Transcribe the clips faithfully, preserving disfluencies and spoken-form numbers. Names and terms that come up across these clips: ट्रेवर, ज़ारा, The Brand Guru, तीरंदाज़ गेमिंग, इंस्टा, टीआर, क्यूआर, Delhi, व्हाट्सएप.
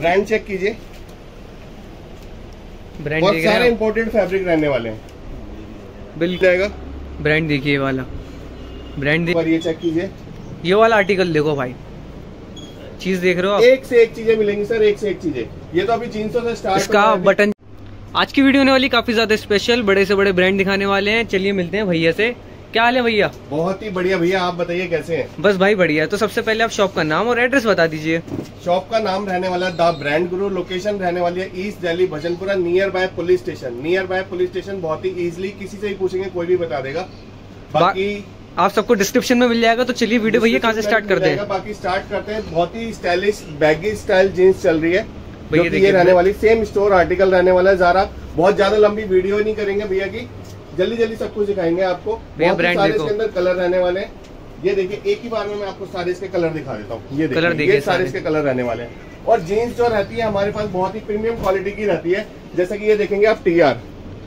Brand check कीजिए, बहुत सारे इंपोर्टेड फैब्रिक रहने वाले हैं। बिल जाएगा ब्रांड देखिए वाला ब्रांड पर ये चेक कीजिए। ये वाला आर्टिकल देखो भाई, चीज देख रहे हो आप? एक से एक चीजें मिलेंगी सर, एक से एक चीजें। ये तो अभी तीन सौ से स्टार्ट इसका बटन। आज की वीडियो होने वाली काफी ज्यादा स्पेशल, बड़े से बड़े ब्रांड दिखाने वाले हैं। चलिए मिलते हैं भैया से। क्या हाल है भैया? बहुत ही बढ़िया भैया, आप बताइए कैसे हैं? बस भाई बढ़िया। तो सबसे पहले आप शॉप का नाम और एड्रेस बता दीजिए। शॉप का नाम रहने वाला द ब्रांड गुरु, लोकेशन रहने वाली है east Delhi Bhajanpura, near by police station. Near by police station बहुत ही इजिली, किसी से भी पूछेंगे कोई भी बता देगा। बाकी आप सबको डिस्क्रिप्शन में मिल जाएगा। तो चलिए वीडियो भैया कहाँ से स्टार्ट करते हैं? बाकी स्टार्ट करते हैं, बहुत ही स्टाइलिश बैगी स्टाइल जीन्स चल रही है भैया। ये रहने वाली सेम स्टोर आर्टिकल रहने वाला है ज़ारा। बहुत ज्यादा लंबी वीडियो नहीं करेंगे भैया की, जल्दी जल्दी सब कुछ दिखाएंगे आपको। बहुत सारे इसके अंदर कलर रहने वाले हैं। ये देखिए एक ही बार में मैं आपको सारे इसके कलर दिखा देता हूँ। ये देखिए ये सारे इसके कलर रहने वाले हैं। और जीन्स जो रहती है हमारे पास बहुत ही प्रीमियम क्वालिटी की रहती है। जैसे कि ये देखेंगे आप टीआर,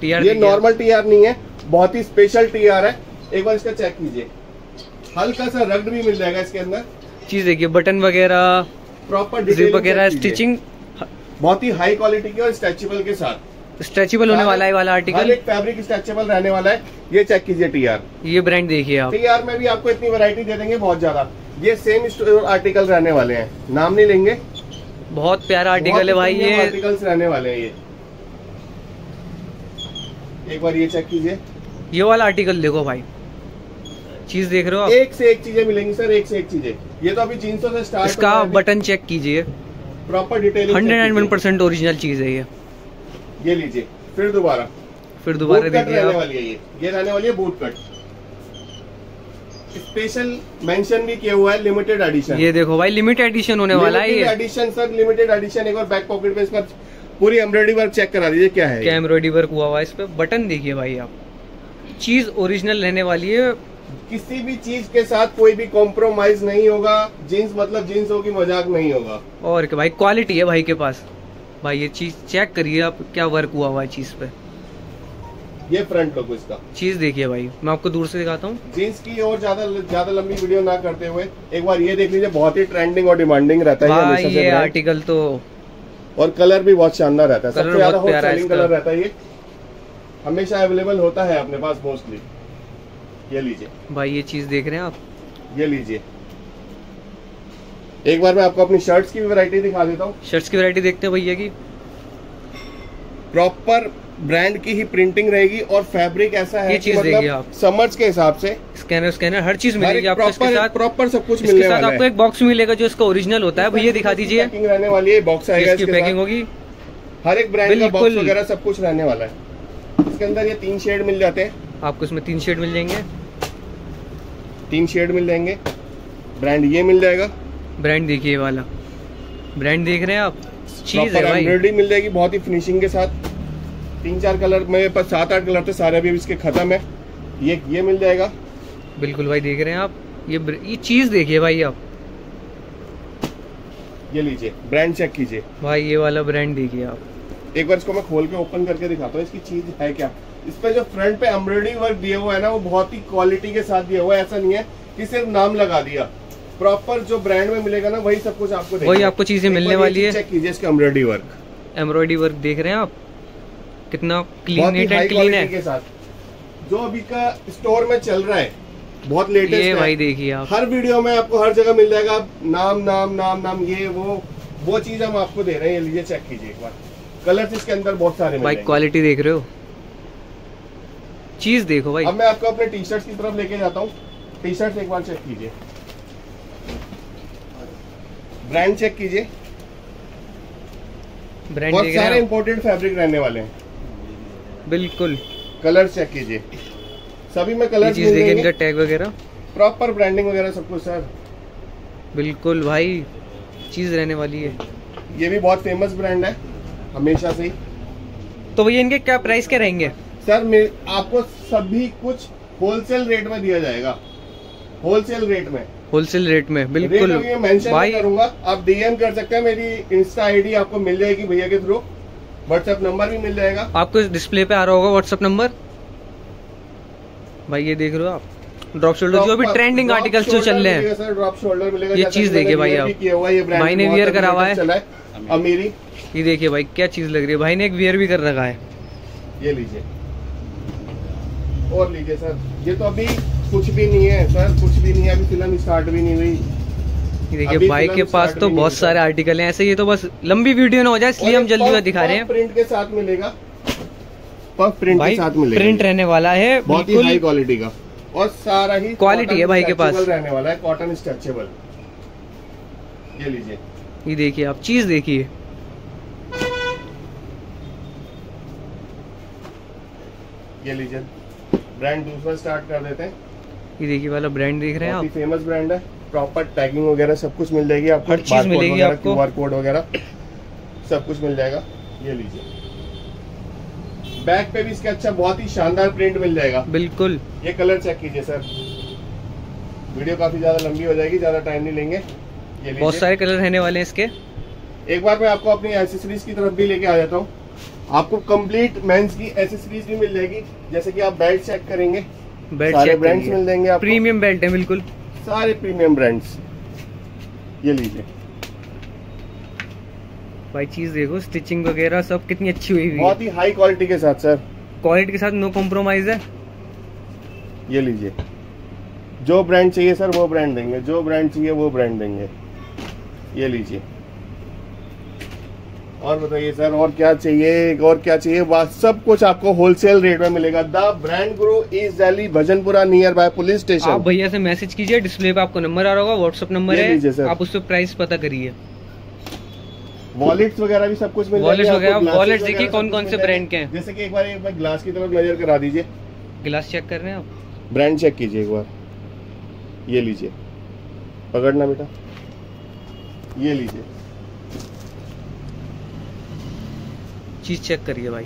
टीआर ये नॉर्मल टीआर नहीं है, बहुत ही स्पेशल टीआर है। एक बार इसका चेक कीजिए, हल्का सा रग्ड भी मिल जाएगा इसके अंदर। चीज देखिए, बटन वगैरह प्रॉपर डिजाइन वगैरह, स्टिचिंग बहुत ही हाई क्वालिटी की और स्ट्रेचेबल के साथ। स्ट्रेचेबल होने वाला है वाला आर्टिकल, हर एक फैब्रिक स्ट्रेचेबल रहने वाला है। ये चेक कीजिए टीआर, ये ब्रांड देखिए आप। टीआर में भी आपको इतनी वैरायटी दे देंगे बहुत ज्यादा। ये सेम स्टोर आर्टिकल रहने वाले हैं, नाम नहीं लेंगे। बहुत प्यारा आर्टिकल है भाई, ये आर्टिकल्स रहने वाले हैं। ये एक बार ये चेक कीजिए, ये वाला आर्टिकल देखो भाई, चीज देख रहे हो आप? एक से एक चीजें मिलेंगी सर, एक से एक चीजें। ये तो अभी तीन सौ से स्टार्ट। इसका बटन चेक कीजिए, proper detail, hundred and one percent original चीज है ये। ये लीजिए फिर दोबारा फिर दोबारा देखिए वाली है। ये ये रहने वाली है बूट कट, स्पेशल मेंशन भी किया हुआ है, लिमिटेड एडिशन। ये देखो भाई लिमिटेड एडिशन होने वाला है ये। Edition sir limited edition. एक बार बैक पॉकेट पे इसका पूरी एम्ब्रॉयडरी वर्क चेक करा दीजिए, क्या है एम्ब्रॉयडरी वर्क हुआ हुआ है इस पे। बटन देखिए भाई आप, चीज ओरिजिनल रहने वाली है, किसी भी चीज के साथ कोई भी कॉम्प्रोमाइज नहीं होगा। जीन्स मतलब जीन्स होगी, मजाक नहीं होगा। और भाई क्वालिटी है भाई के पास। भाई ये चीज चेक करिए आप, क्या वर्क हुआ हुआ है चीज पे। ये फ्रंट लुक इसका, चीज देखिए भाई, मैं आपको दूर से दिखाता हूँ जींस की। और ज्यादा ज्यादा लंबी वीडियो ना करते हुए एक बार ये देख लीजिए, बहुत ही ट्रेंडिंग और डिमांडिंग रहता है भाई ये आर्टिकल तो। और कलर भी बहुत शानदार रहता है, सबसे ज्यादा हॉट सेलिंग कलर रहता है ये, हमेशा अवेलेबल होता है अपने पास मोस्टली। ये लीजिए भाई, ये चीज देख रहे हैं आप, ये लीजिए। एक बार मैं आपको अपनी शर्ट्स की वैरायटी दिखा देता हूँ। शर्ट्स की वैरायटी देखते हैं भैया की, प्रॉपर ब्रांड की ही प्रिंटिंग रहेगी और फैब्रिक ऐसा है कि मतलब आप समर्स के हिसाब से स्कैनर स्कैनर हर चीज मिलेगी आपको। इसके साथ प्रॉपर सब कुछ मिलने वाला है। आपको एक बॉक्स मिलेगा जो इसका ओरिजिनल होता है। भैया दिखा दीजिए, पैकिंग रहने वाली है, बॉक्स आएगा, इसकी पैकिंग होगी, हर एक ब्रांड का बॉक्स वगैरह सब कुछ रहने वाला है। इसके अंदर ये तीन शेड मिल जाते हैं आपको, इसमें तीन शेड मिल जाएंगे, तीन शेड मिल जाएंगे। ब्रांड ये मिल जाएगा, ब्रांड देखिए वाला, ब्रांड देख रहे हैं आप, चीज है भाई। एम्ब्रॉयडरी मिल जाएगी बहुत ही फिनिशिंग के साथ, तीन चार कलर में, पर सात आठ कलर तो सारे अभी इसके खत्म है। ये ये मिल जाएगा, बिल्कुल भाई देख रहे हैं आप। ये ये चीज देखिए भाई आप, ये लीजिए ब्रांड चेक कीजिए भाई, ये वाला ब्रांड देखिए आप। एक बार इसको मैं खोल के ओपन करके दिखाता हूँ इसकी चीज है क्या। इस पे जो फ्रंट पे एम्ब्रॉयडरी वर्क दिया हुआ है ना, वो बहुत ही क्वालिटी के साथ दिया हुआ है। ऐसा नहीं है कि सिर्फ नाम लगा दिया, प्रॉपर जो ब्रांड में मिलेगा ना वही सब कुछ आपको, वही आपको चीजें मिलने वाली है। चेक कीजिए इसका एम्ब्रॉयडरी वर्क, एम्ब्रॉयडरी वर्क देख रहे हैं आप, कितना क्लीन एंड क्लीन है के साथ। जो अभी का स्टोर में चल रहा है बहुत लेटेस्ट है भाई, देखिए आप। हर वीडियो में आपको हर जगह मिल जाएगा नाम नाम नाम नाम, ये वो वो चीज हम आपको दे रहे हैं। लीजिए चेक कीजिए एक बार, कलर इसके अंदर बहुत सारे भाई, क्वालिटी देख रहे हो, चीज देखो भाई। अब मैं आपको अपने टी शर्ट की तरफ लेके जाता हूँ। टी शर्ट एक बार चेक कीजिए, ब्रांड चेक कीजिए, बहुत सारे इंपोर्टेड फैब्रिक रहने वाले हैं। बिल्कुल कलर चेक कीजिए, सभी में कलर चीज देखिए, इनका टैग वगैरह प्रॉपर ब्रांडिंग वगैरह सब कुछ सर। बिल्कुल भाई चीज रहने वाली है, ये भी बहुत फेमस ब्रांड है हमेशा से ही। तो भैया इनके क्या प्राइस के रहेंगे सर? मैं आपको सभी कुछ होलसेल रेट में दिया जाएगा, होलसेल रेट में, होलसेल रेट में बिल्कुल मेंशन करूंगा। आप डीएम कर सकते हैं, मेरी इंस्टा आईडी आपको मिल जाएगी भैया के थ्रू, व्हाट्सएप नंबर भी मिल जाएगा आपको, डिस्प्ले पे आ रहा होगा व्हाट्सएप नंबर। भाई ये देख रहे हो आप, ड्रॉप शोल्डर जो अभी ट्रेंडिंग आर्टिकल्स जो चल रहे हैं, ड्रॉप शोल्डर मिलेगा। ये चीज देखिए भाई आप, मायने वियर करा हुआ है, अमीरी। ये देखिए भाई क्या चीज लग रही है, भाई ने एक वेयर भी कर रखा है। ये लीजिए और लीजिए सर, ये तो अभी कुछ भी नहीं है सर, कुछ भी नहीं है, अभी फिल्म स्टार्ट भी नहीं हुई। देखिए भाई के पास तो बहुत सारे आर्टिकल हैं ऐसे। ये तो बस लंबी वीडियो ना हो जाए इसलिए हम जल्दी में दिखा रहे हैं। प्रिंट के साथ मिलेगा, पफ प्रिंट के साथ मिलेगा, प्रिंट रहने वाला है, बहुत ही हाई क्वालिटी का और सारा ही क्वालिटी है भाई के पास, रहने वाला है, कॉटन स्ट्रेचेबल। ये लीजिए, ये देखिए आप चीज देखिए। ये लीजिए ब्रांड दूसरा स्टार्ट कर देते हैं। ये देखिए वाला ब्रांड देख रहे हैं आप, फेमस ब्रांड है, प्रॉपर टैगिंग वगैरह सब कुछ मिल जाएगी आपको, हर चीज मिलेगी आपको, क्यूआर कोड वगैरह सब कुछ मिल जाएगा। ये लीजिए बैक पे भी इसका अच्छा बहुत ही शानदार प्रिंट मिल जाएगा। बिल्कुल ये कलर चेक कीजिए सर, वीडियो काफी ज्यादा लंबी हो जाएगी, ज्यादा टाइम नहीं लेंगे। ये बहुत सारे कलर रहने वाले हैं इसके। एक बार मैं आपको अपनी एसेसरीज की तरफ भी लेके आ जाता हूँ। आपको कंप्लीट मेंस की एसेसरीज भी मिल जाएगी, जैसे कि आप बेल्ट चेक करेंगे, बेल्ट सारे ब्रांड्स मिल जाएंगे आपको, प्रीमियम बेल्ट है, बिल्कुल सारे प्रीमियम ब्रांड्स। ये लीजिए भाई चीज देखो, स्टिचिंग वगैरह सब कितनी अच्छी हुई, बहुत ही हाई क्वालिटी के साथ सर, क्वालिटी के साथ नो कॉम्प्रोमाइज है। ये लीजिए जो ब्रांड चाहिए सर वो ब्रांड देंगे, जो ब्रांड चाहिए वो ब्रांड देंगे। ये लीजिए और बताइए सर और क्या चाहिए, और क्या चाहिए, वह सब कुछ आपको होलसेल रेट में मिलेगा। The brand guru is Delhi Bhajanpura near by police station. आप भैया से मैसेज कीजिए, डिस्प्ले पे आपको नंबर आ रहा होगा, व्हाट्सएप नंबर है, आप उससे प्राइस पता करिए। वॉलेट्स वगैरह भी सब कुछ मिल जाएगा। वॉलेट्स देखिए कौन कौन से ब्रांड के हैं, जैसे कि एक बार एक बार ग्लास की तरफ नजर करा दीजिए, ग्लास चेक कर रहे हैं आप, ब्रांड चेक कीजिए एक बार। ये लीजिए पकड़ना बेटा, ये लीजिए चीज चेक करिए भाई,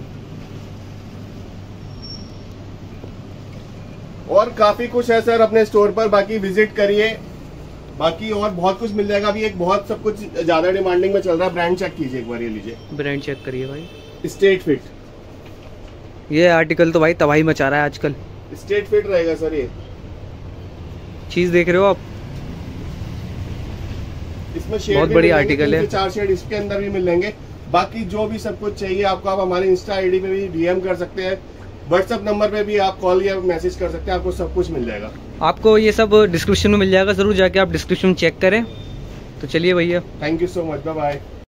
और काफी कुछ है सर अपने स्टोर पर, बाकी विजिट करिए, बाकी और बहुत कुछ मिल जाएगा। अभी एक बहुत सब कुछ ज्यादा डिमांडिंग में चल रहा है, ब्रांड चेक कीजिए एक बार। ये लीजिए ब्रांड चेक करिए भाई, स्ट्रेट फिट, ये आर्टिकल तो भाई तबाही मचा रहा है आजकल, स्ट्रेट फिट रहेगा सर। ये चीज देख रहे हो आप, इसमें बहुत बड़ी आर्टिकल है, चार शेड इसके अंदर भी मिल जाएंगे। बाकी जो भी सब कुछ चाहिए आपको, आप हमारे इंस्टा आईडी पे भी डीएम कर सकते हैं, व्हाट्सएप नंबर पे भी आप कॉल या मैसेज कर सकते हैं, आपको सब कुछ मिल जाएगा। आपको ये सब डिस्क्रिप्शन में मिल जाएगा, जरूर जाके आप डिस्क्रिप्शन चेक करें। तो चलिए भैया, thank you so much, bye bye.